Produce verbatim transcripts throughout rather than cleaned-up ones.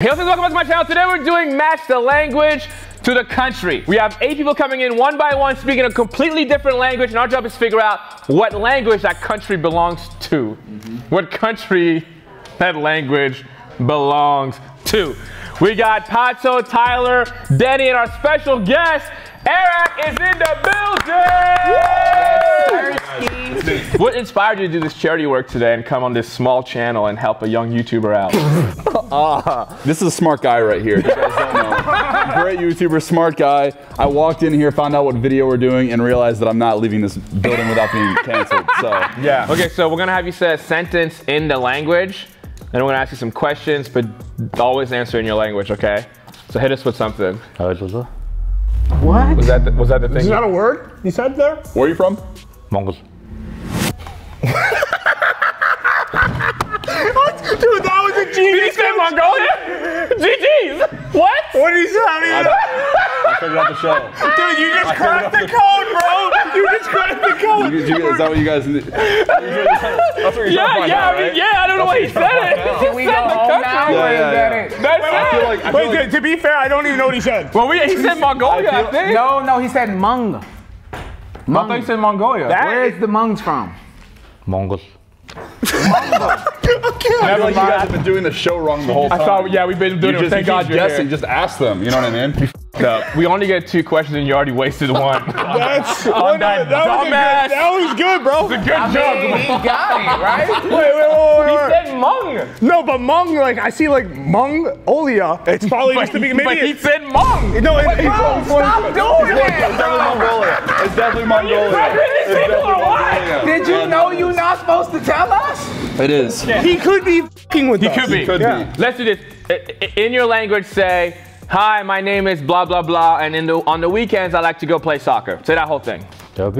Hey, what's up? Welcome back to my channel. Today we're doing match the language to the country. We have eight people coming in one by one speaking a completely different language, and our job is to figure out what language that country belongs to. Mm-hmm. What country that language belongs to. We got Pato, Tyler, Danny, and our special guest, Eric, is in the building! Yes, what inspired you to do this charity work today and come on this small channel and help a young YouTuber out? uh, this is a smart guy right here. You guys don't know. Great YouTuber, smart guy. I walked in here, found out what video we're doing, and realized that I'm not leaving this building without being canceled. So yeah. Okay, so we're gonna have you say a sentence in the language, and we're gonna ask you some questions, but always answer in your language, okay? So hit us with something. What? Was that the, was that the thing? Is that a word you said there? Where are you from? Mongols. Dude, that was a genius. Did he say Mongolia? G Gs! What? What did he say? I figured out the show. Dude, you just I cracked the, the code, bro! You just cracked the code! You, you, is that what you guys did? That's what you're yeah, trying to find yeah, out, right? I mean, yeah, I don't That's know why he said it. He just we said the country. Yeah, yeah, yeah. That's I feel like, I feel Wait, like, to be fair, I don't even know what he said. Well, we, he said Mongolia, I, I think. No, no, he said Hmong. Hmong. I thought he said Mongolia. That Where is, is the Hmongs from? Mongols. Mongols. Okay. I feel like you guys have been doing the show wrong the whole time. I thought, yeah, we've been doing you it. Just, Thank God you're guessing. Here. Just ask them. You know what I mean? You f***ed up. We only get two questions, and you already wasted one. That's on that, that, was good, that was good, bro. It's a good I joke. Mean, he got it, right? wait, wait, wait, wait. He said Hmong. No, but Hmong, like I see, like Mongolia. It's probably used to be. Maybe but he said Hmong. No, it's Hmong. Stop doing it. It's definitely Mongolia. It's definitely Mongolia. Did you know you're not supposed to tell us? It is. He could be f***ing with he us. Could be. He could yeah. be. Let's do this. In your language, say, "Hi, my name is blah blah blah," and in the, on the weekends, I like to go play soccer. Say that whole thing. All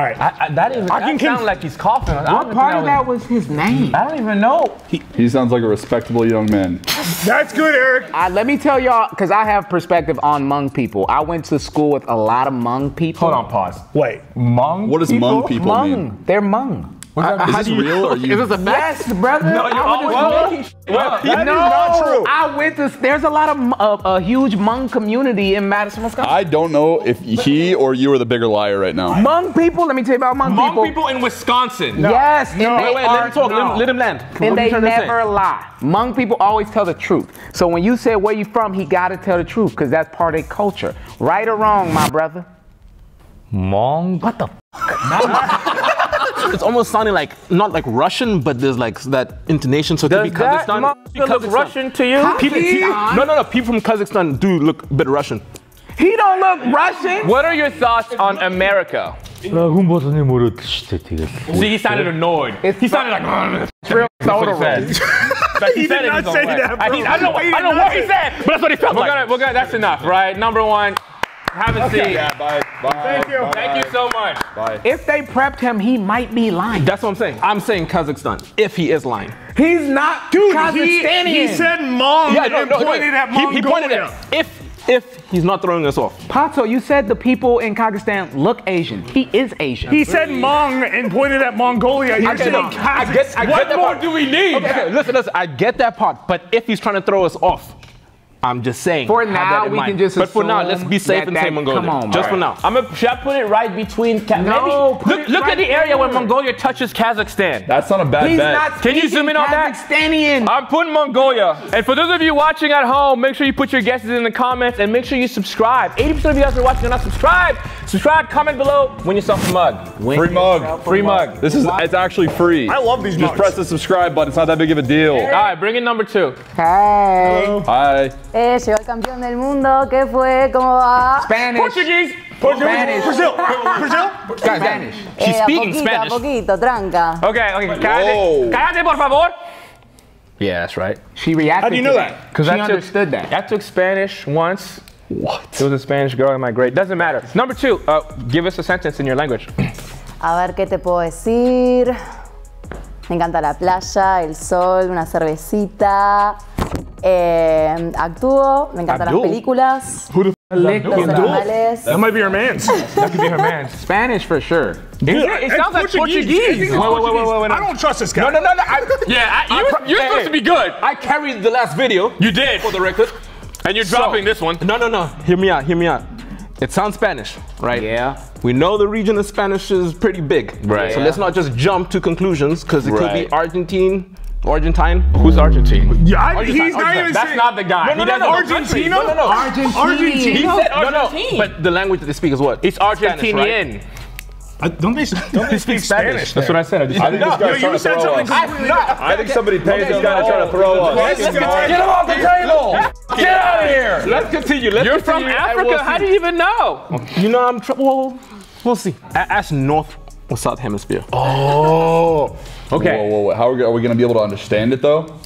right. I, I, that even I that sound like he's coughing. What part that of that was, was his name? I don't even know. He, he sounds like a respectable young man. That's good, Eric. Uh, let me tell y'all, because I have perspective on Hmong people. I went to school with a lot of Hmong people. Hold on, pause. Wait, Hmong? What does Hmong people Hmong. mean? They're Hmong. That, is this you, real? Or you? Is this a mess, brother? No, you're always well, that no, is not true. I went to. There's a lot of uh, a huge Hmong community in Madison, Wisconsin. I don't know if he or you are the bigger liar right now. Hmong people. Let me tell you about Hmong, Hmong people. Hmong people in Wisconsin. No. Yes. No. Wait, wait. Are, let him talk. No. Let, let him land. And they never lie. Hmong people always tell the truth. So when you say where you from, he gotta tell the truth because that's part of culture. Right or wrong, my brother. Hmong. What the? Fuck? It's almost sounding like, not like Russian, but there's like that intonation. So does that motherfucker look Russian to you? People, no, no, no, people from Kazakhstan do look a bit Russian. He don't look Russian. What are your thoughts on America? See, he sounded annoyed. It's he sounded like, it's real soda red. Like he, he said did not say way. that, I, he, I don't know, he I don't know what he said, but that's what he felt we're like. Gonna, we're gonna, that's enough, right? Number one. Have a okay. seat. Yeah, bye. Bye. Thank you. Bye. Thank you so much. Bye. If they prepped him, he might be lying. That's what I'm saying. I'm saying Kazakhstan, if he is lying. He's not Dude, Kazakhstanian. He, he said Hmong yeah, no, and no, pointed no. at Mongolia. He, he pointed at if, if he's not throwing us off. Pato, you said the people in Kazakhstan look Asian. He is Asian. He said Hmong and pointed at Mongolia. You're saying Kazakhstan. I get, I what get more part. do we need? Okay, okay, listen, listen, I get that part, but if he's trying to throw us off, I'm just saying. For now, we mind. can just. But for now, let's be safe that, and that, say Mongolia. Come on, just right. for now. I'm a, should I put it right between? Ca no. Maybe, look look right at the area where Mongolia touches Kazakhstan. That's not a bad He's bet. Not Can you zoom in on that? Kazakhstanian. I'm putting Mongolia. And for those of you watching at home, make sure you put your guesses in the comments and make sure you subscribe. eighty percent of you guys are watching are not subscribed. Subscribe. Comment below. Win yourself a mug. Win free mug. Free mug. mug. This is. It's actually free. I love these. Just mugs. press the subscribe button. It's not that big of a deal. All right, bring in number two. Hi. Hello. Hi. Eh, llegó el campeón del mundo. ¿Qué fue? ¿Cómo va? Spanish. Portuguese. Portuguese. Spanish. Brazil. Brazil. Spanish. She's speaking eh, Spanish. Poquito, tranca. Okay, okay. Cállate. Cállate, por favor. Yeah, that's right. She reacted. How do you know that? Because I understood that. I took Spanish once. What? It was a Spanish girl in my grade. Doesn't matter. Number two. Uh, give us a sentence in your language. A ver qué te puedo decir. Me encanta la playa, el sol, una cervecita. Eh, actúo, me encantan Abdul. Las películas. Who the f That might be her man's. That could be her man's. Spanish for sure. Dude, it, it sounds Portuguese. Like Portuguese. Wait, wait, wait, wait, wait. I don't trust this guy. No, no, no, no. I, yeah, I, you, I, you're hey, supposed to be good. I carried the last video. You did. For the record. And you're dropping so, this one. No, no, no. Hear me out, hear me out. It sounds Spanish, right? Yeah. We know the region of Spanish is pretty big. Right. So yeah. Let's not just jump to conclusions, because it right. could be Argentine. Argentine? Mm. Who's Argentine? Yeah, I, Argentine, he's Argentine. Not even That's saying, not the guy. No, no, no, no. Argentina? No, no, no. Argentina. Argentina. He said Argentina. No, no. But the language that they speak is what? It's Argentinian. Uh, don't they, don't they speak Spanish? Spanish That's what I said. I, just, I, I think this guy's trying to throw us. I think somebody pays this guy to try to throw us. Get him off the table! Get out of here! Let's continue. Let's You're continue. From Africa. We'll How do you even know? You know, I'm. Tr well, we'll see. Ask North or South Hemisphere. Oh. Okay. Whoa, whoa, whoa. How are we, are we going to be able to understand it though?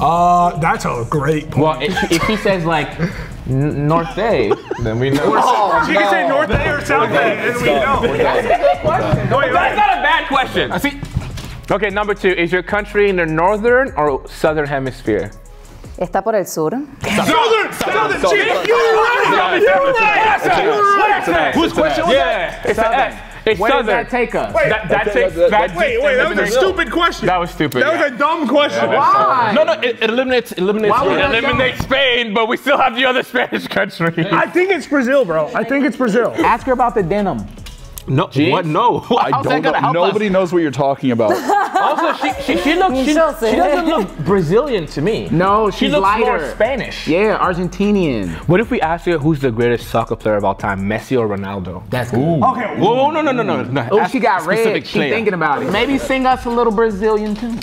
Uh, that's a great point. Well, if, if he says like North A, then we know. Oh, so you no. can say North A or South A, and we know. That's a good question. No, wait, that's not a bad question. I see. Okay, number two. Is your country in the northern or southern hemisphere? Está por el sur. Southern! Southern! You're right! You're right! Whose question was that? Yeah, it's an X. It's Where southern. Does that take us? Wait, that, that, that, that, that, wait, wait, that was a stupid question. That was stupid. That yeah. was a dumb question. Yeah, why? No, no, it, it eliminates, eliminates, it eliminates Spain, but we still have the other Spanish country. I think it's Brazil, bro. I think it's Brazil. Ask her about the denim. No, Jeez. What? No, I How's don't. Know. Nobody us? Knows what you're talking about. Also, she she, she looks she, she doesn't look Brazilian to me. No, she's she looks lighter. More Spanish. Yeah, Argentinian. What if we ask her who's the greatest soccer player of all time, Messi or Ronaldo? That's good. Ooh. Okay. Whoa, no, no, no, no, no. Oh, she got red. She's thinking about it. Maybe sing us a little Brazilian tune.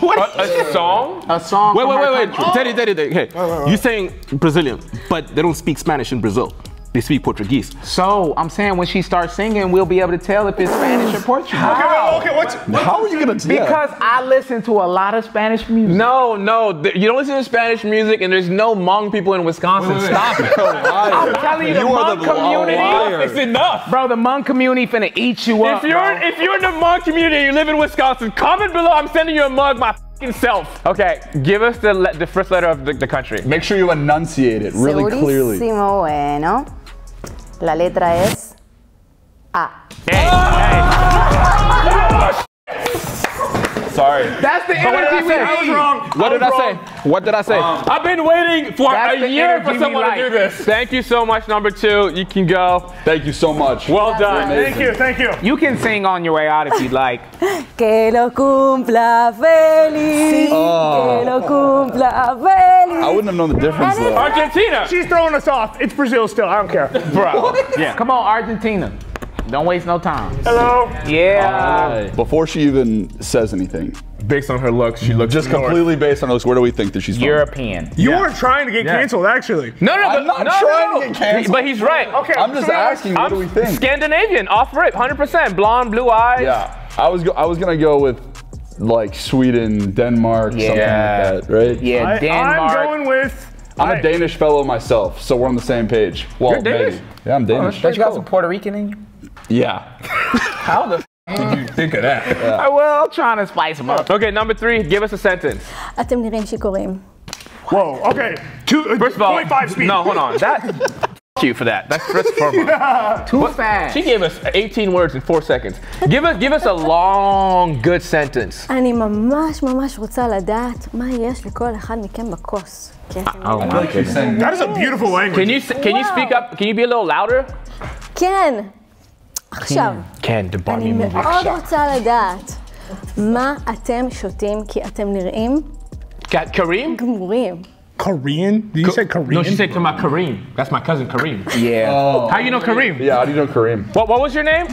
What? A, a song? A song. Wait, wait, wait, wait. Teddy, Teddy, Teddy. Hey, oh, right, right. You're saying Brazilian, but they don't speak Spanish in Brazil. They speak Portuguese. So I'm saying when she starts singing, we'll be able to tell if it's Spanish or Portuguese. How? Okay, okay, what's, what's how are you gonna tell? Because I listen to a lot of Spanish music. No, no, you don't listen to Spanish music, and there's no Hmong people in Wisconsin. Wait, wait, stop wait. It! I'm telling you, the you Hmong community is enough, bro. The Hmong community finna eat you up. If you're bro. If you're in the Hmong community, and you live in Wisconsin. Comment below. I'm sending you a mug, my f***ing self. Okay, give us the le the first letter of the, the country. Make sure you enunciate it really Segurísimo clearly. Bueno. La letra es A. Hey, oh! Hey. Sorry. That's the energy we need. What did I say? What did I say? Um, I've been waiting for a year for someone like. To do this. Thank you so much, number two. You can go. Thank you so much. Well That's done. Thank you, thank you. You can sing on your way out if you'd like. Que lo cumpla feliz. Oh. Que lo cumpla feliz. I wouldn't have known the difference though. Argentina! She's throwing us off. It's Brazil still. I don't care. Bro. Yeah. Come on, Argentina. Don't waste no time. Hello. Yeah. Uh, before she even says anything. Based on her looks, she looks just north. Completely based on her looks. Where do we think that she's from? European. You yeah. were trying to get yeah. canceled, actually. No, no, but, I'm not no, trying no. to get canceled. But he's right. Okay. I'm just asking. What I'm do we think? Scandinavian, off rip, one hundred percent. Blonde, blue eyes. Yeah. I was go I was gonna go with. Like Sweden, Denmark, yeah. something like that, right? Yeah, I, Denmark. I'm going with... I'm I, a Danish fellow myself, so we're on the same page. Well, you're Danish? Maybe. Yeah, I'm Danish. Oh, don't you got cool. some Puerto Rican in you? Yeah. How the f*** did you think of that? Yeah. Well, I'm trying to spice them up. Okay, number three, give us a sentence. Whoa, okay. Two, uh, First of all, point five speed. No, hold on. That... you for that. That's first and foremost. Yeah, too but fast. She gave us eighteen words in four seconds. Give us, give us a long, good sentence. I ממש ממש רוצה לדעת מה יש לכל אחד מכם בכוס. That is a beautiful language. Can you can wow. you speak up? Can you be a little louder? כן. עכשיו. כן, the bar me more. אני מאוד רוצה לדעת מה אתם שותים כי אתם נראים. Kareem? גמורים. Korean? Did you Co say Korean? No, she said to my Kareem. That's my cousin Kareem. Yeah. Oh. How you know Kareem? Yeah, how do you know Kareem? What What was your name?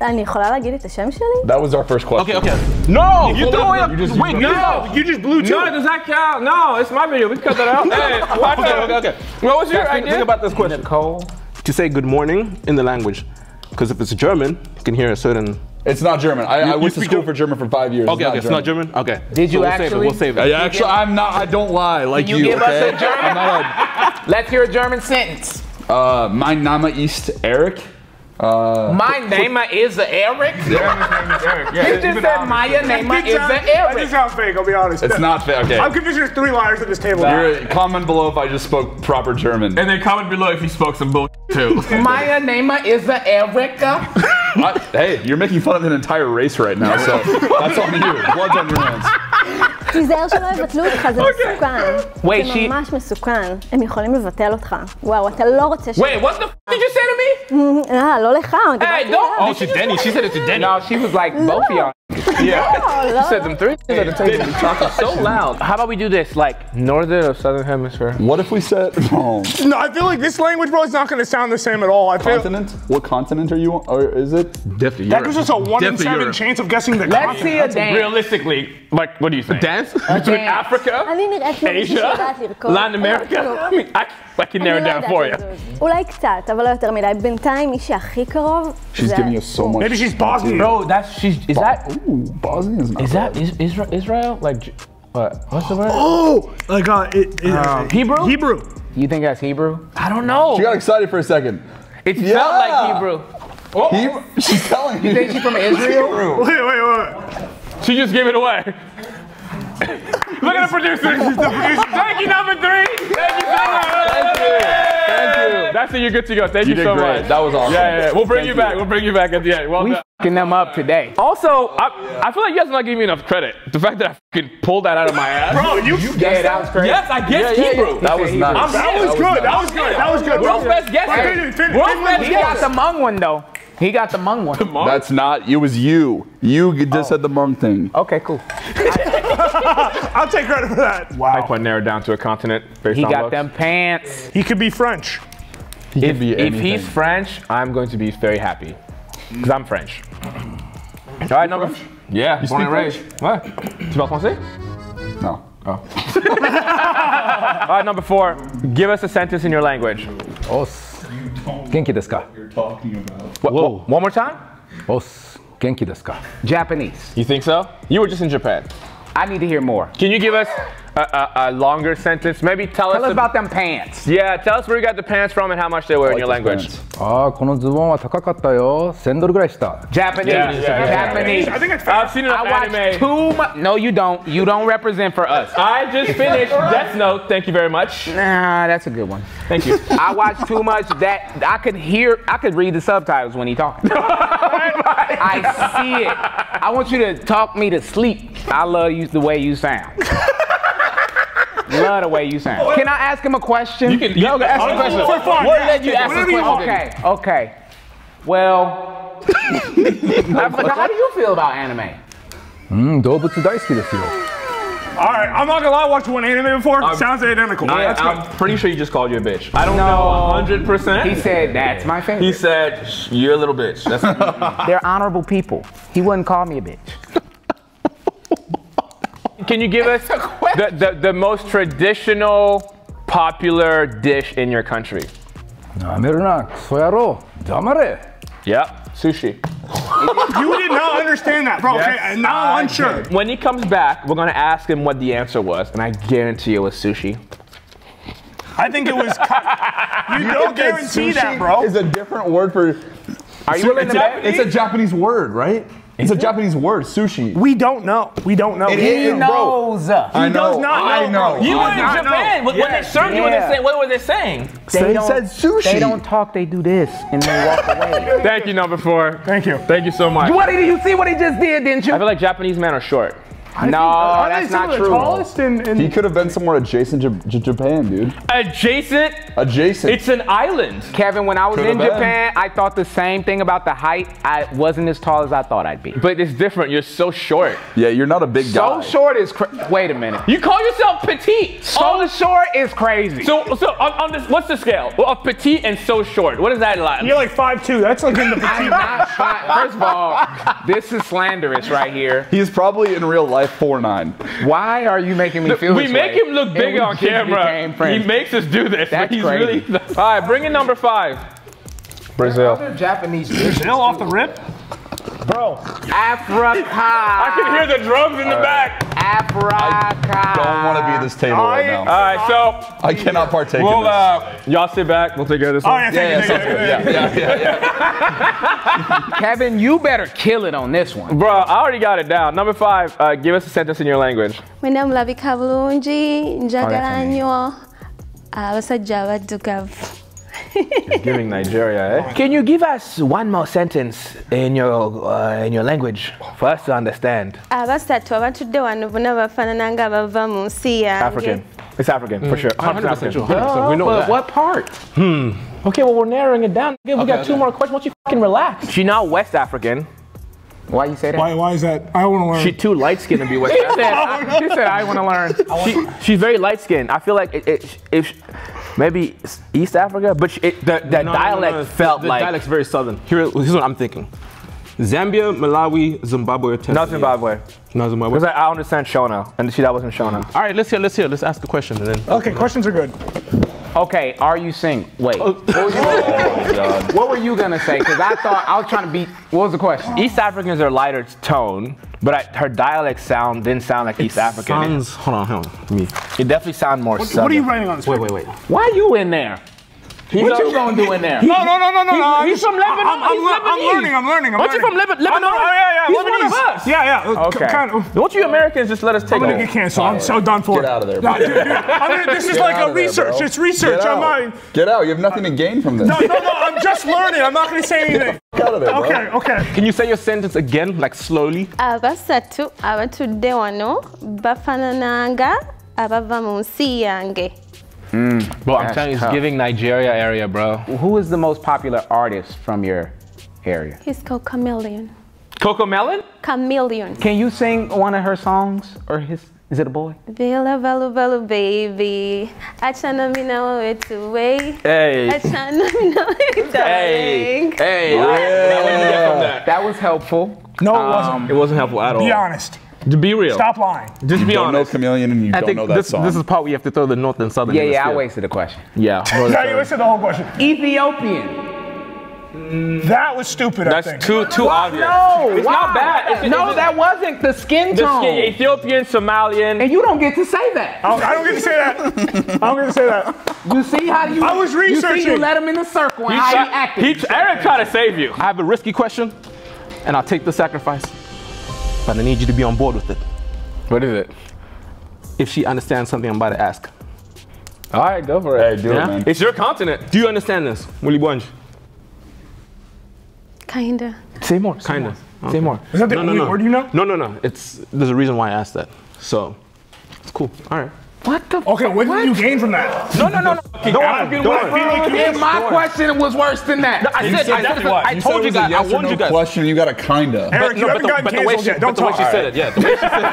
That was our first question. Okay, okay. No! You, you threw it up! You just, wait, you no! You just blew two. No, does that count? No, it's my video. We cut that out. Hey, okay, okay, okay. What was your yeah, think, idea? Think about this question. Nicole. To say good morning in the language. Because if it's German, you can hear a certain... It's not German. I, you, I went to school for German for five years. Okay, it's, okay, it's not German. Okay. Did you so we'll actually? Save it. We'll save it. I actually, I'm not. I don't lie like you. You give okay? us a German. I'm not a, let's hear a German sentence. Uh, mein Name ist Eric. Uh, my name is Eric. His name is Eric. Yeah, you just said my name is Eric. This sounds fake, I'll be honest. It's not fake, okay. I'm convinced there's three liars at this table. You're, comment below if I just spoke proper German. And then comment below if you spoke some bull too. My name is Eric. What? Hey, you're making fun of an entire race right now, so that's on you. Blood's on your hands. Wait, she... Wait, what the f*** did you say to me? Hey, don't... Oh, to Denny. She said it to Denny. No, she was like, both of y'all. Yeah. She said them three things at the table. Talking so loud. How about we do this, like, northern or southern hemisphere? What if we said... No, I feel like this language, bro, is not going to sound the same at all. Continent? What continent are you on? Or is it? Definitely Europe. That gives us a one in seven chance of guessing the continent. Let's see a dance. Realistically, like, what do you think? Dance? Between Africa, Asia, Latin America? I mean, I can narrow it down for you. She's giving us so much. Maybe she's Bosnian. Bro, that's... she's is that... Ooh, Bosnia is not Is that is, Israel, Israel? Like, what? What's the word? Oh, like uh, it, it, um, Hebrew? Hebrew. You think that's Hebrew? I don't know. She got excited for a second. It yeah. felt like Hebrew. Oh. Hebrew? She's telling you. You think she's from Israel? Wait, wait, wait. She just gave it away. Look at the producer. Thank you, number three. Thank you so much. Thank you. Thank you. That's it. You're good to go. Thank you, you so great. much. That was awesome. Yeah, yeah. yeah. We'll bring Thank you back. You. We'll bring you back at the end. Well we done. F***ing them up today. Also, oh, I, yeah. I feel like you guys are not giving me enough credit. The fact that I f***ing pulled that out of my ass. Bro, you, you guessed yeah, that was crazy. Yes, I guessed yeah, yeah, Hebrew. That was nice. That was good. That was good. That was good. World's best guesser. World's best guesser. He got the Hmong one though. He got the Hmong one. The Hmong? That's not. It was you. You just oh. said the Hmong thing. Okay, cool. I'll take credit for that. Wow. I put narrowed down to a continent. Based he on got looks. them pants. He could be French. He if, could be anything. If he's French, I'm going to be very happy because I'm French. All right, number. French? Yeah. You born and raised. What? Tu parles français? No. Oh. All right, number four. Give us a sentence in your language. Os. Genki desu ka? You're talking about. What, Whoa. One more time? Os, genki desu ka? Japanese. You think so? You were just in Japan. I need to hear more. Can you give us a, a, a longer sentence? Maybe tell, tell us, us about them pants. Yeah, tell us where you got the pants from and how much they were like in your language. Ah, kono zubon wa takakatta yo. ten dollars gurai shita. Japanese. Yeah, yeah, yeah, Japanese. Yeah, yeah, yeah. I think it's I've seen enough I anime. Too much. No, you don't. You don't represent for us. I just finished Death Note. Thank you very much. Nah, that's a good one. Thank you. I watched too much that I could hear. I could read the subtitles when he talked. I see it. I want you to talk me to sleep. I love you the way you sound. Love the way you sound. Can I ask him a question? You can, you can ask him a question. For fun. What did you ask him a question? Okay, okay. Well, how do you feel about anime? Mm, Dobutsu daisuki desu yo. All right, I'm not gonna lie, I watched one anime before. I'm, Sounds identical. I, that's I'm good. pretty sure you just called you a bitch. I don't no. know one hundred percent. He said, that's my favorite. He said, you're a little bitch. That's They're honorable people. He wouldn't call me a bitch. Can you give us the, the, the most traditional, popular dish in your country? Nameruna, soyaro, damare. Yep, sushi. You did not understand that, bro. Yes, okay, now I'm unsure. When he comes back, we're gonna ask him what the answer was, and I guarantee it was sushi. I think it was. You don't guarantee that, bro. It's a different word for. Are you willing to bet? It's a Japanese word, right? It's a Japanese word, sushi. We don't know. We don't know. It he knows. Bro. He I does know. not know. I know. You were in Japan. Know. When yes. they served yeah. you, when they say, what were they saying? They, they said sushi. They don't talk. They do this, and they walk away. Thank you, number four. Thank you. Thank you so much. What did you see? What he just did, didn't you? I feel like Japanese men are short. I no, think, that's not true. Tallest in, in he could have been somewhere adjacent to J Japan, dude. Adjacent? Adjacent. It's an island. Kevin, when I was Could've in been. Japan, I thought the same thing about the height. I wasn't as tall as I thought I'd be. But it's different. You're so short. Yeah, you're not a big guy. So short is crazy. Wait a minute. You call yourself petite. So oh. short is crazy. So, so on, on this, what's the scale well, of petite and so short? What is that like? You're like five two. That's like in the petite. I'm not five. First of all, this is slanderous right here. He's probably in real life. four nine. Why are you making me feel we this We make way? him look big on camera. He makes us do this. That's he's crazy. Really, all right, bring in number five. Brazil. Japanese Brazil off the rip? Bro. Africa. I can hear the drums in all the right. back. Africa. I don't want to be at this table right now. All right, so I cannot partake we'll, in this. Uh, y'all sit back. We'll take care of this one. Right, yeah, yeah, yeah, yeah, yeah, yeah, yeah. Kevin, you better kill it on this one. Bro, I already got it down. Number five, uh, give us a sentence in your language. My name is Kavalunji. He's giving Nigeria, eh? Can you give us one more sentence in your uh, in your language for us to understand? African. It's African, mm. for sure. one hundred percent. Oh, we know but that. What part? Hmm. Okay, well, we're narrowing it down. We okay, got two okay. more questions. Won't you fucking relax? She's not West African. Why you say that? Why, why is that? I want to learn. She's too light-skinned to be West African. She said, I want to learn. She, she's very light-skinned. I feel like it, it, if... Maybe East Africa, but it, the, the no, dialect no, no, no. felt the, the like... The dialect's very southern. Here, here's what I'm thinking. Zambia, Malawi, Zimbabwe, Tanzania. Not Zimbabwe. Not Zimbabwe. Because I, I understand Shona, and she that wasn't Shona. All right, let's hear, let's hear. Let's ask the question. And then. Okay, questions are good. Okay, are you sing? Wait. Oh. What, was oh, what were you gonna say? Because I thought, I was trying to be, what was the question? East Africans are lighter tone, but I, her dialect sound didn't sound like it East African. Sounds, hold on, hold on. It definitely sounds more what, southern. What are you writing on this? Wait, wait, wait. Why are you in there? He's what you gonna do in there? No, no, no, no, no, no. He's, he's from Lebanon. I'm, I'm, he's I'm learning, I'm learning, I'm Aren't learning. Aren't you from Leba Lebanon? Oh, yeah, yeah. He's Lebanese. One of us. Yeah, yeah. Okay. C kind of. Don't you Americans just let us take I'm gonna get canceled. I'm so done for. Get out of there, bro. No, dude, dude. I mean, this is get like a there, research. Bro. It's research. I'm not. Get out. You have nothing to gain from this. No, no, no. I'm just learning. I'm not gonna say anything. Get out of there, bro. Okay, okay. Can you say your sentence again, like slowly? Abasatu abatudewano bafananga abavamunsiyange. Mm, bro, I'm telling you, it's giving Nigeria area, bro. Who is the most popular artist from your area? He's called Chameleon. Coco Melon? Chameleon. Can you sing one of her songs or his? Is it a boy? Vela Velu Velu Baby. Achana Mina It's Away. Hey. Achana Mina It's Away. Hey. Hey. Yeah. That was helpful. No, it um, wasn't. It wasn't helpful at all. Be honest. To be real. Stop lying. Just you be don't honest. Know Chameleon and you I don't think know that this, song. This is the part we have to throw the north and southern. Yeah, yeah, field. I wasted the question. Yeah. No, you wasted the whole question. Ethiopian. That was stupid. That's I think. too too what? obvious. No, it's wow. not bad. It's, it's, no, it's, that wasn't the skin tone. The skin, Ethiopian, Somalian, and you don't get to say that. I don't, I don't get to say that. I don't get to say that. You see how you? I was researching. You, see you let him in the circle. And how you acted. He, Eric tried to save you. I have a risky question, and I'll take the sacrifice. But I need you to be on board with it. What is it? If she understands something I'm about to ask. All right, go for it. Hey, do yeah? it, man. It's your continent. Do you understand this? Willy Bunge. Kinda. Say more. Say Kinda. More. Say okay. more. Is that the no, only no, no. word you know? No, no, no. It's there's a reason why I asked that. So it's cool. All right. What the? Okay, what did you gain from that? No, no, no, no. Okay, don't Adam, don't like and my worse. question was worse than that. No, I you said, said I, said it, I you told you guys. Yes I warned no you guys. Question, you got a kinda. Eric, but, you no, haven't gotten canceled yet. Don't talk. The way she said it, yeah. The way she said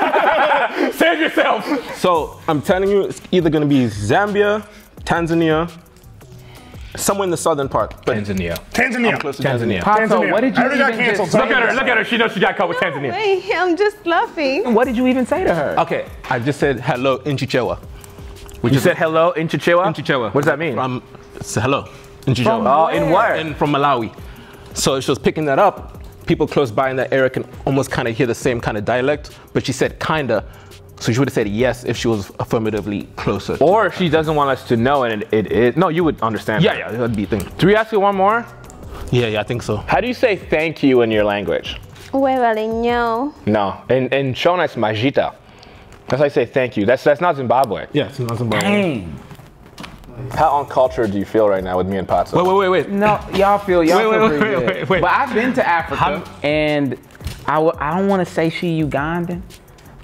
it. Save yourself. So I'm telling you, it's either gonna be Zambia, Tanzania, somewhere in the southern part. But Tanzania. Tanzania. I'm close to Tanzania. Tanzania. Tanzania. What did you I already got canceled. Look at her. Look at her. She knows she got caught with Tanzania. Wait, I'm just laughing. What did you even say to her? Okay, I just said hello in Chichewa. You said hello in Chichewa? In Chichewa. What does that mean? From it's hello in Chichewa. From oh, in where? And from Malawi. So she was picking that up. People close by in that area can almost kind of hear the same kind of dialect, but she said kinda. So she would have said yes if she was affirmatively closer. Or she doesn't want us to know and it is. No, you would understand. Yeah, that. yeah, that would be a thing. Do we ask you one more? Yeah, yeah, I think so. How do you say thank you in your language? Wevalinyo. No, in, in Shona it's majita. That's how I say thank you. That's, that's not Zimbabwe. Yeah, it's not Zimbabwe. Dang. How uncultured do you feel right now with me and Patso? Wait, wait, wait, wait. No, y'all feel, y'all feel pretty wait, wait, wait, wait. But I've been to Africa I'm, and I, w I don't want to say she Ugandan.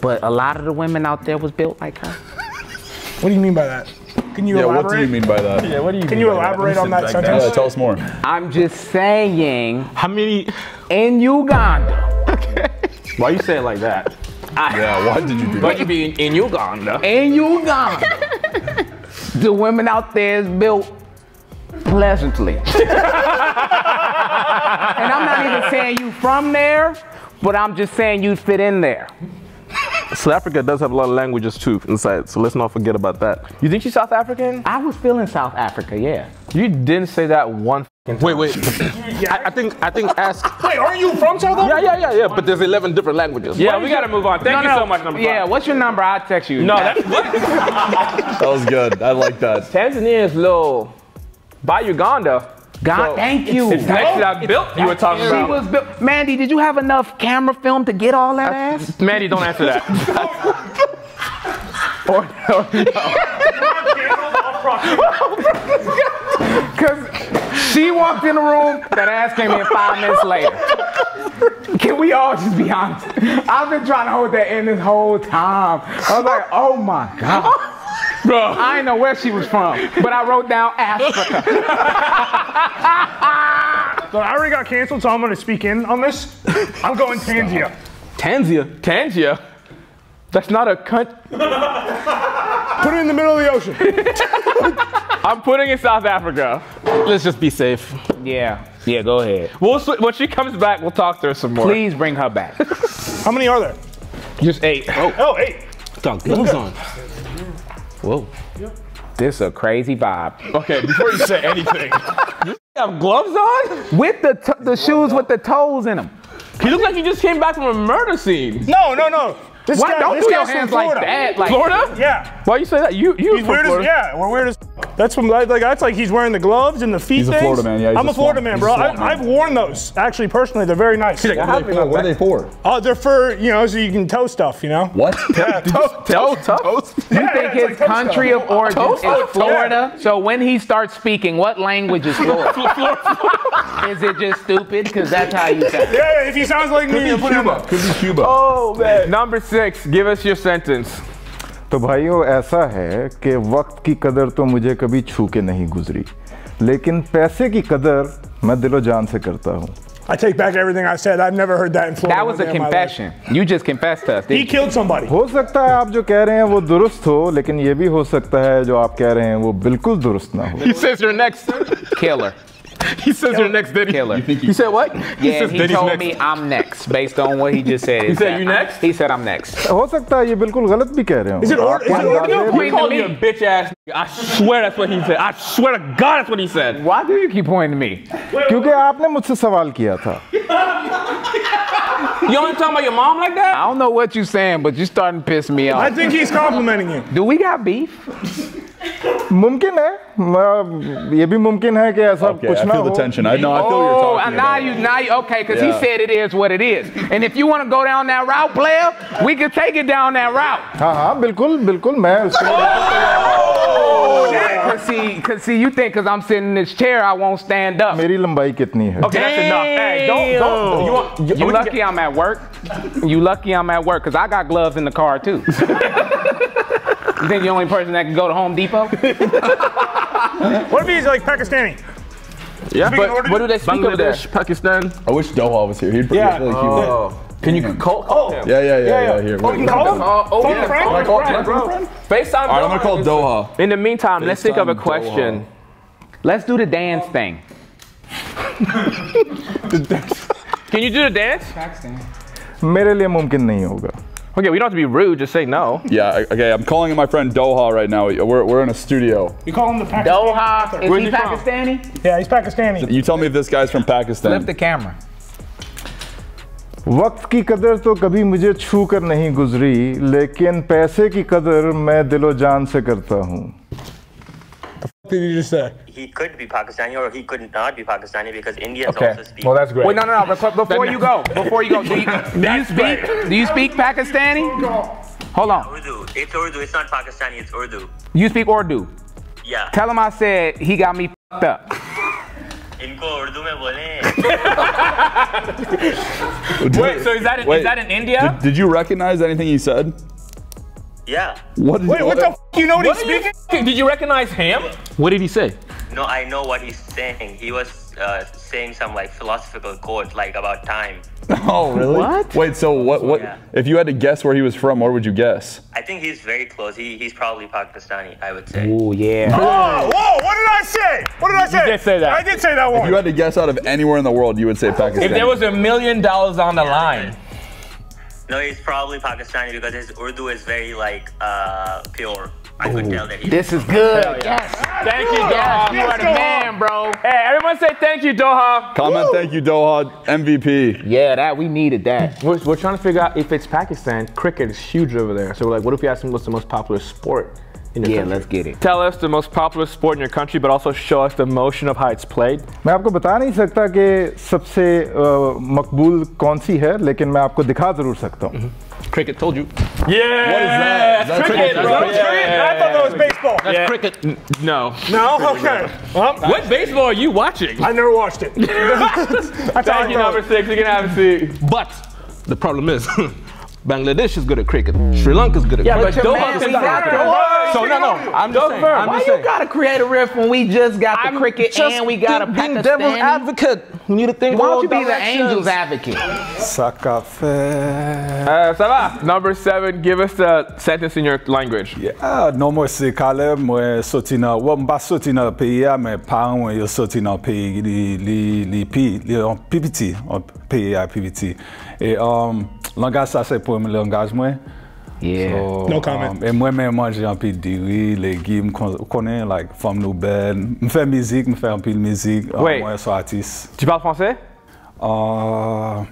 But a lot of the women out there was built like her. What do you mean by that? Can you yeah, elaborate? What do you mean by that? Yeah, what do you Can mean you elaborate that? on that sentence? Yeah, tell us more. I'm just saying. How many? In Uganda. Okay. Why you say it like that? I, yeah, why did you do that? But you be in, in Uganda. In Uganda. The women out there is built pleasantly. And I'm not even saying you from there, but I'm just saying you fit in there. South Africa does have a lot of languages too inside, so let's not forget about that. You think she's South African? I was feeling South Africa, yeah. You didn't say that one time. Wait, wait. I, I think, I think ask. Wait, aren't you from South Africa? Yeah, yeah, yeah, yeah, but there's eleven different languages. Yeah, we gotta move on. Thank no, you no. so much, number Yeah, five. What's your number? I'll text you. No, that's That was good, I like that. Tanzania is low. By Uganda. God, so, thank you. It's actually I built you were talking she about. Was built. Mandy, did you have enough camera film to get all that I, ass? Mandy, don't answer that. or, or, no. Because she walked in the room, that ass came in five minutes later. Can we all just be honest? I've been trying to hold that in this whole time. I was like, oh my God. Bro. I didn't know where she was from, but I wrote down Africa. So I already got canceled, so I'm going to speak in on this. I'm going Tanzania. Tanzania? Tanzania? That's not a cunt. Put it in the middle of the ocean. I'm putting it South Africa. Let's just be safe. Yeah. Yeah, go ahead. We'll when she comes back, we'll talk to her some more. Please bring her back. How many are there? Just eight. Oh, oh eight. Got gloves on. Whoa. Yep. This is a crazy vibe. Okay, before you say anything. You have gloves on? With the, t the shoes on. With the toes in them. He looks like he just came back from a murder scene. No, no, no. This Why guy, don't this do your hands like that? Like, Florida? Yeah. Why you say that? You, you he's from weird Florida. As, yeah, we're weird as That's from, like, that's like he's wearing the gloves and the feet He's things. a Florida man, yeah. I'm a, a Florida man, bro. I, man. I've worn those, actually, personally. They're very nice. Like, what, are they what are they for? Uh, they're for, you know, so you can toe stuff, you know? What? Yeah, toe, toe, toe, toe? You yeah, think yeah, his like country stuff. of origin toe, is toe, Florida? Yeah. So when he starts speaking, what language is Florida? Is it just stupid? Because that's how you say it. Yeah, if he sounds like me, you put him up. Could be Cuba. Oh, man. Number six. Give us your sentence. तो भाइयों ऐसा है कि वक्त की कदर तो मुझे कभी छू के नहीं गुजरी, लेकिन पैसे की कदर मैं दिलो जान से करता हूँ. I take back everything I said. I've never heard that in Florida. That was a confession. You just confessed to us. He killed somebody. हो सकता है आप जो कह रहे हैं वो दुरुस्त हो, लेकिन ये भी हो सकता है जो आप कह रहे हैं वो बिल्कुल दुरुस्त ना हो. He says you're next. Killer. He says you're next, Diddy. Killer. You, think you, you said what? He yeah, says he told next. me I'm next based on what he just said. He said you next? He said I'm next. Ho sakta hai ye bilkul galat bhi keh rahe ho. Is it or is it or no? He called me a bitch ass. I swear that's what he said. I swear to God that's what he said. Why do you keep pointing to me? Kyunki aapne mujhse sawal kiya tha. You only talking about your mom like that? I don't know what you're saying, but you're starting to piss me off. I think he's complimenting you. Do we got beef? Mumkin hai, ye bhi mumkin hai ki aisa kuch na ho. I feel the tension. I know. I feel you're talking. Oh, now you, now you, okay, because he said it is what it is. And if you want to go down that route, player, we can take it down that route. Ha ha, bilkul, bilkul. Cause see, cause see, you think because I'm sitting in this chair, I won't stand up. Meri lambai kitni hai? Okay, that's enough. Hey, don't, don't. You, want, you, you lucky I'm at work. You lucky I'm at work because I got gloves in the car too. You think you're the only person that can go to Home Depot? What if he's like Pakistani? Yeah, but what do they speak over there? Pakistan. I wish Doha was here. He'd yeah. Really oh. Can you call? Oh, yeah, yeah, yeah, yeah. yeah, yeah. Here. Phone friend? FaceTime. All right, I'm gonna call Doha. In the meantime, let's think of a question. Let's do the dance thing. The dance. Can you do the dance? Pakistan. मेरे लिए मुमकिन नहीं होगा. Okay, we don't have to be rude. Just say no. Yeah. Okay, I'm calling my friend Doha right now. We're we're in a studio. You call him the Pakistani? Doha. Is Where's he Pakistani? From? Yeah, he's Pakistani. You tell me if this guy's from Pakistan. Flip the camera. वक्त की कदर तो कभी मुझे छू कर नहीं गुजरी, लेकिन पैसे की कदर मैं दिलो जान से करता हूँ. Did you just say? He could be Pakistani or he could not be Pakistani because Indians okay. also speak. Well, that's great. Wait, no, no, no. Before you go, before you go, do you, do you speak? Do you speak Pakistani? Hold on. Urdu. It's Urdu. It's not Pakistani. It's Urdu. You speak Urdu? Yeah. Tell him I said he got me fucked up. Inko Urdu mein bolein. Wait. So is that in, is that in India? Did, did you recognize anything he said? Yeah. What Wait, what the f***? You know what, what he's speaking? You, did you recognize him? What did he say? No, I know what he's saying. He was uh, saying some like philosophical quote, like about time. Oh, really? What? Wait, so what? What? Yeah. If you had to guess where he was from, where would you guess? I think he's very close. He he's probably Pakistani, I would say. Ooh, yeah. Oh, whoa! What did I say? What did I say? You did say that. I did say that one. If you had to guess out of anywhere in the world, you would say Pakistan. If there was a million dollars on the line. No, he's probably Pakistani because his Urdu is very like uh, pure. I could tell that he's This is good. Yes. yes. Thank you, Doha. Yes. You are the man, bro. Hey, everyone say thank you, Doha. Comment Woo. Thank you, Doha. M V P. Yeah, that we needed that. We're, we're trying to figure out if it's Pakistan. Cricket is huge over there. So we're like, what if we ask them what's the most popular sport? In yeah, country. Let's get it. Tell us the most popular sport in your country, but also show us the motion of how it's played. मैं आपको बता नहीं सकता कि सबसे मकबूल कौन सी है, लेकिन मैं आपको दिखा जरूर सकता हूँ. Cricket, told you. Yeah. What is that? That's cricket. That's cricket. That's cricket. Yeah. I thought that was baseball. That's yeah. cricket. N no. No. Okay. Well, what baseball are you watching? I never watched it. Thank you, number six. You can have a seat. But the problem is, Bangladesh is good at cricket. Mm. Sri Lanka is good at yeah, cricket. But Doha is not good. So no, no, I'm just saying. I'm Why just you saying. Gotta create a riff when we just got the I'm cricket and we got a Pakistani? Devil's advocate. You need to think. Why don't you be the angel's advocate? uh, Salah, number seven. Give us the sentence in your language. Yeah. No more sikale mo sotina. Wamba sotina peya me pang yo sotina pey li li li p li on ppt on peya ppt. E um langage ça c'est pour me langage moi. Yeah. So, no comment. Um, and I mange un peu de légumes, connais like femme nouvelle, me fait musique, me fait un peu de musique, moi je suis artiste. Tu parles français? Uh,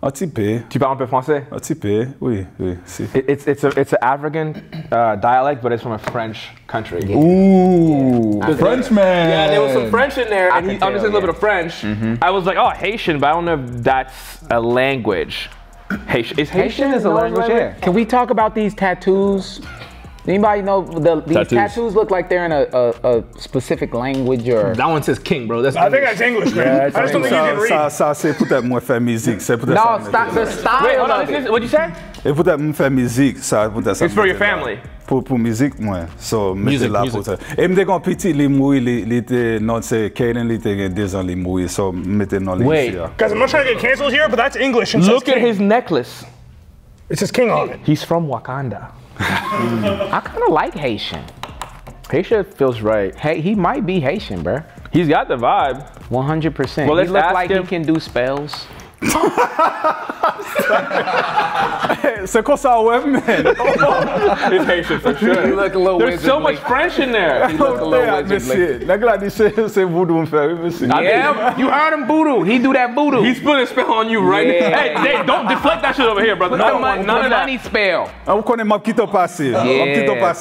un petit peu. Tu parles un peu français? Un petit peu. Oui, oui, si. It, it's it's a it's an African uh, dialect, but it's from a French country. Yeah. Ooh, yeah. Frenchman. Yeah, there was some French in there, I and he understands yeah. a little bit of French. Mm-hmm. I was like, oh, Haitian, but I don't know if that's a language. Haitian is, Haitian Haitian is a language, yeah. Can we talk about these tattoos? Anybody know the, these tattoos. tattoos look like they're in a, a, a specific language or? That one says king, bro. That's I English. think that's English, man. Yeah, I just don't think you can read. No, stop, the style Wait, hold on, this is, what'd you say? It's for your family. Pour pour musique moi, so musique là pour ça. Et me quand petit les mouilles les les non c'est Kaden les était deux ans les mouilles so mettez non les. Wait, guys, I'm not trying to get canceled here, but that's English. And look at his necklace. It says king on it. He's from Wakanda. I kind of like Haitian. Haitian feels right. Hey, he might be Haitian, bro. He's got the vibe. one hundred percent. Well, let's he ask like him. He can do spells. So close our women. It's Haitian for sure. You look a little There's so much French in there. You look a little wizard. Like I said, say voodoo and fairy. Yeah, you heard him voodoo. He do that voodoo. He's putting a spell on you right now. Yeah. Hey, hey, don't deflect that shit over here, brother. No, none, none of that. Money spell. I'm calling my Quito passe. Yeah, yeah, yeah.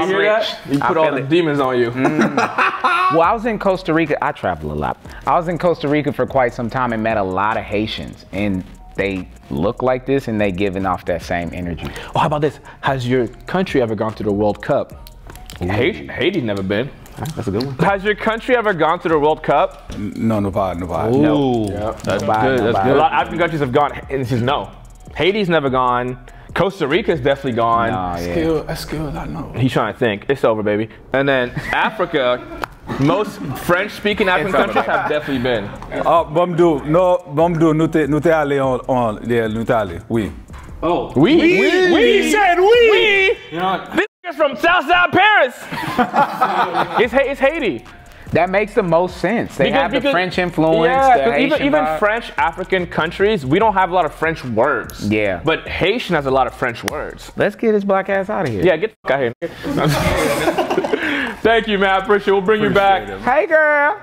You hear that? You put all the demons on you. Well, I was in Costa Rica. I travel a lot. I was in Costa Rica for quite some time and met a lot of Haitians, and they look like this and they giving off that same energy. Oh, how about this? Has your country ever gone to the World Cup? Haiti, Haiti's never been. That's a good one. Has your country ever gone to the World Cup? No, no, no, no. Ooh, yep. That's no, good. No, that's good. A lot of African countries have gone, and this is no. Haiti's never gone. Costa Rica's definitely gone. Nah, yeah. Skill, that's good. I know. He's trying to think. It's over, baby. And then Africa. Most French-speaking African countries have definitely been. Oh, Bamdou, no, Bamdou, nous t'es, nous t'es allé en, en, nous t'es allé, oui. Oh, oui, oui, oui, we said we. we. You know, this is from Southside Paris. it's, it's Haiti. That makes the most sense. They because, have the because, French influence. Yeah, the even, even French African countries, we don't have a lot of French words. Yeah. But Haitian has a lot of French words. Let's get his black ass out of here. Yeah, get the fuck out of here. Thank you, man. I appreciate it. We'll bring appreciate you back. Him. Hey, girl.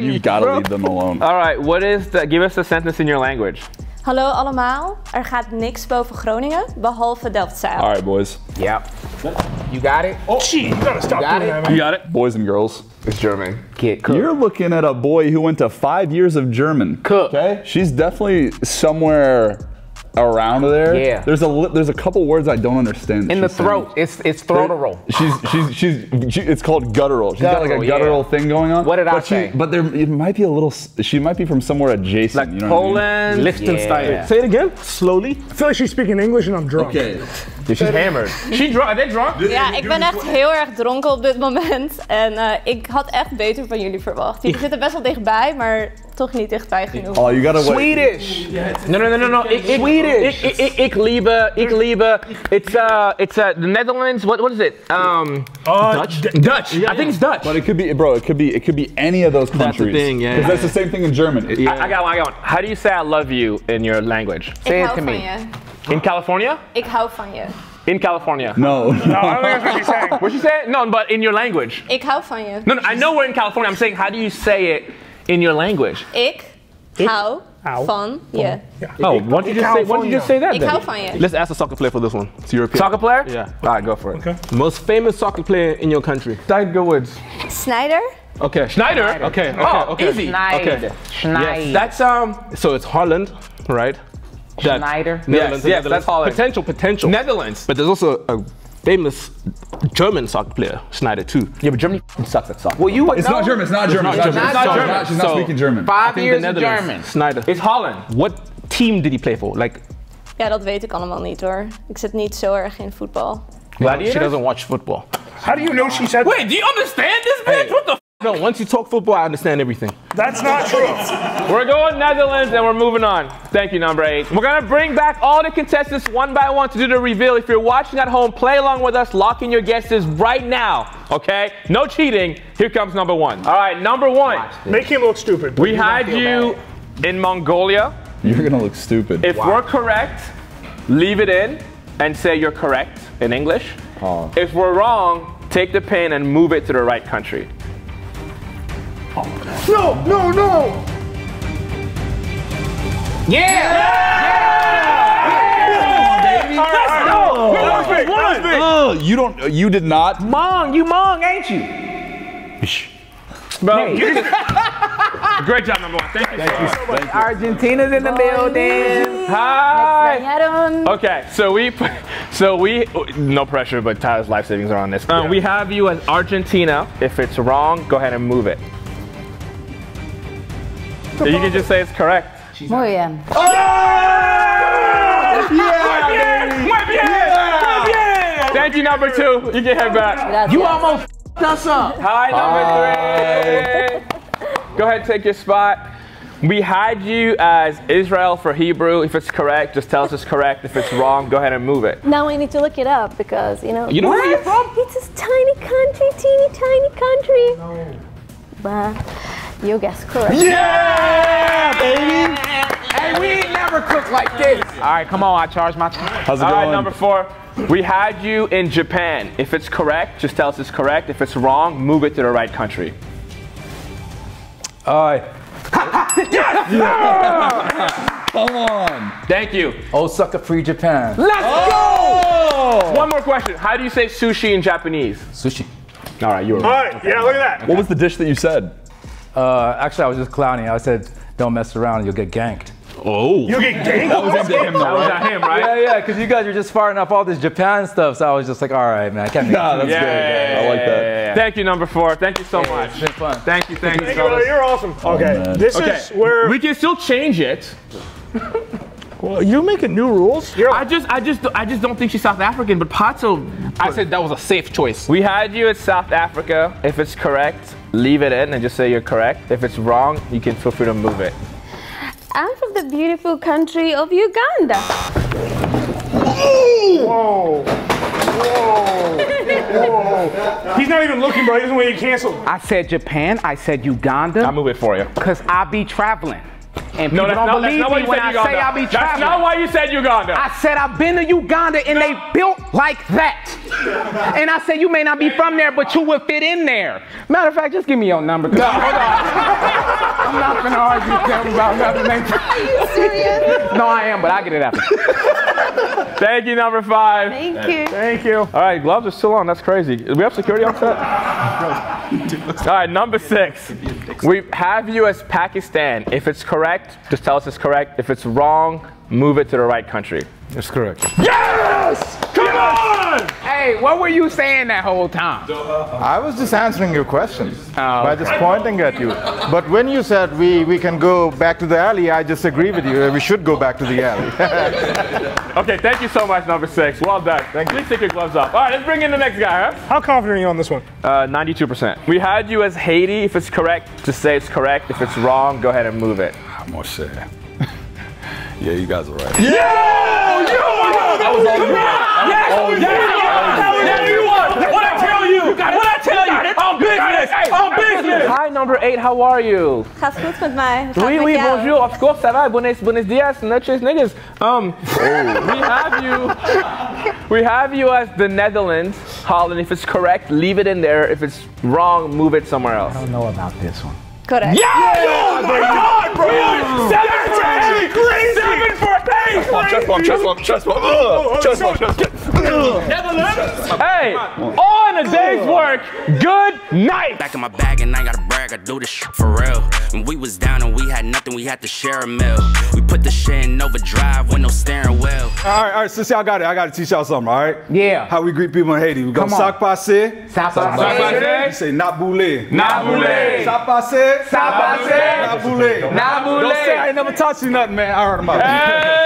You gotta leave them alone. All right. What is the? Give us a sentence in your language. Hallo allemaal. Er gaat niks boven Groningen behalve Delfzijl. All right, boys. Yeah. You got it. Oh, gee, you gotta stop you got doing it. that, man. You got it. Boys and girls. It's German. Get cooked. You're looking at a boy who went to five years of German. Cook. Okay. She's definitely somewhere. Around there, yeah. There's a there's a couple words I don't understand. In the throat, saying. it's it's throatal. She's she's she's she, it's called guttural. She's guttural, got like a guttural yeah. thing going on. What did but I she, say? But there it might be a little. She might be from somewhere adjacent. Like you know Poland, I mean? Liechtenstein. Yeah. Say it again, slowly. I feel like she's speaking English and I'm drunk. Okay, yeah, she's hammered. She drunk? Are they drunk? Ja, ik ben echt heel erg dronken op dit moment en uh, ik had echt beter van jullie verwacht. Jullie zitten best wel dichtbij, maar toch niet dichtbij genoeg. Oh, you gotta wait. Swedish! No, no, no, no, no. Ik, ik, Swedish! Ik, ik, ik liebe, ik liebe. It's, uh, it's, uh, the Netherlands. What, what is it? Um, uh, Dutch? D Dutch! Yeah, I think it's Dutch. But it could be, bro, it could be, it could be any of those countries. That's the thing, yeah. Because yeah. that's the same thing in German. It, yeah. I, I got one, I got one. How do you say I love you in your language? Say it to me. In California? Ik hou van je. In California. No. No, I don't think that's what she's saying. What she said? No, but in your language. Ik hou van je. No, no, I know we're in California. I'm saying, how do you say it in your language? Ik hou van je. Oh, why don't you just say, why don't you just say that then? Ik hou van je. Let's ask a soccer player for this one. It's European. Soccer player? Yeah. All right, go for it. Okay. Most famous soccer player in your country? Tiger Woods. Schneider? Okay. Schneider? Schneider. Okay, okay, oh, okay. Easy. Schneider. Okay. Schneider. Yes. That's, um, so it's Holland, right? That Schneider. Netherlands. Yes, yes, Netherlands. That's Holland. Potential, potential. Netherlands. But there's also a famous German soccer player, Schneider, too. Yeah, but Germany sucks at soccer. Well, you would it's, not German, it's not German. It's not German. It's not German. It's not German. She's not speaking German. Five years in German. Schneider. It's Holland. What team did he play for? Like. Ja, dat weet ik allemaal niet hoor. Ik zit niet zo erg in voetbal. Gladiator? She doesn't watch football. How do you know she said? Wait, do you understand this bitch? Hey. What the f? No, once you talk football, I understand everything. That's not true. We're going Netherlands and we're moving on. Thank you, number eight. We're gonna bring back all the contestants one by one to do the reveal. If you're watching at home, play along with us. Lock in your guesses right now, okay? No cheating. Here comes number one. All right, number one. Make him look stupid. We hide you bad. in Mongolia. You're gonna look stupid. If wow. we're correct, leave it in and say you're correct in English. Oh. If we're wrong, take the pin and move it to the right country. No, no, no! Yeah! Yeah! Yeah! Yeah! Yeah! All right, all right. Let's go! That was big! That was big! You don't, you did not. Hmong, you Hmong, ain't you? Bro. Great job, number one. Thank you. Thank you. So Thank you. Argentina's in the building. Hi. Okay, so we, so we, no pressure, but Tyler's life savings are on this. Um, yeah. We have you as Argentina. If it's wrong, go ahead and move it. So you can just say it's correct. Muy bien. Oh! Yeah! Muy bien! Muy bien! Muy bien! Thank you, number two. You can head back. You almost f***ed us up. Hi, number three. Go ahead and take your spot. We hide you as Israel for Hebrew. If it's correct, just tell us it's correct. If it's wrong, go ahead and move it. Now we need to look it up because, you know. You know where you're from? It's a tiny country, teeny tiny country. No. But. You guess correct. Yeah, baby! Hey, we ain't never cooked like this. All right, come on, I charge my time. How's it going? All right, number four. We had you in Japan. If it's correct, just tell us it's correct. If it's wrong, move it to the right country. All right. Yes! Yeah. Come on. Thank you. Osaka Free Japan. Let's oh. go! One more question. How do you say sushi in Japanese? Sushi. All right, you were right. All right, okay. Yeah, look at that. Okay. What was the dish that you said? Uh, actually, I was just clowning. I said, don't mess around, you'll get ganked. Oh. You'll get ganked? That was at him, that was at him, right? Yeah, yeah, because you guys were just firing up all this Japan stuff, so I was just like, all right, man, I can't make nah, that's yeah, good. Yeah, yeah, I like that. Yeah, yeah. Thank you, number four. Thank you so yeah, much. It's been fun. Thank you, thank, thank you. you You're awesome. Okay, oh, this okay. is where... We can still change it. Well, you're making new rules. You're I just, I just, I just don't think she's South African. But Pato, I said that was a safe choice. We had you at South Africa. If it's correct, leave it in and just say you're correct. If it's wrong, you can feel free to move it. I'm from the beautiful country of Uganda. Whoa! Whoa! Whoa! He's not even looking, bro. He doesn't want you canceled. I said Japan. I said Uganda. I'll move it for you. Cause I be traveling. And no, that's don't not, believe that's not me when I Uganda. say I be traveling. That's not why you said Uganda. I said I've been to Uganda and no. they built like that. And I said you may not be from there, but you would fit in there. Matter of fact, just give me your number. No, hold on. I'm not gonna argue with you about nothing. Are you serious? No, I am, but I get it after. Thank you, number five. Thank, Thank you. Thank you. All right, gloves are still on. That's crazy. Do we have security on set? All right, number six. We have you as Pakistan. If it's correct, just tell us it's correct. If it's wrong, move it to the right country. It's correct. Yes! Come yes! on! Hey, Wait, what were you saying that whole time? I was just answering your question oh, by okay. just pointing at you. But when you said we, we can go back to the alley, I disagree with you. We should go back to the alley. Okay, thank you so much, number six. Well done. Thank you. Please take your gloves off. All right, let's bring in the next guy, huh? How confident are you on this one? Uh, ninety-two percent. We had you as Haiti. If it's correct, just say it's correct. If it's wrong, go ahead and move it. I'm gonna say. Yeah, you guys are right. Yeah! Yo! Yo! I was on you. Yes! Yes! Yes! You won! What I tell you! What I tell you! On business! On business! Hi, number eight. How are you? How's it with my? Oui, oui, bonjour. Of course, ça va. Buenos, buenos dias, noches, niggas. Um, we have you. We have you as the Netherlands, Holland. If it's correct, leave it in there. If it's wrong, move it somewhere else. I don't know about this one. Correct. Yeah! Oh my God, bro! Seven for eight! Crazy! Seven for eight! Chest bump, chest bump, chest bump, oh, chest bump, chest bump. Netherlands! Hey, on a day's work, good night! Back in my bag and I gotta brag, I do this shit for real. When we was down and we had nothing, we had to share a meal. We put the shit in overdrive with no steering wheel. All right, all right, since y'all got it, I gotta teach y'all something, all right? Yeah. How we greet people in Haiti. We go sac passé. Sac passé. You say not boule. Not boule. Sac passé. Sac passé. Not boule. Not boule. Don't say I ain't never taught you nothing, man. I heard about it. Hey.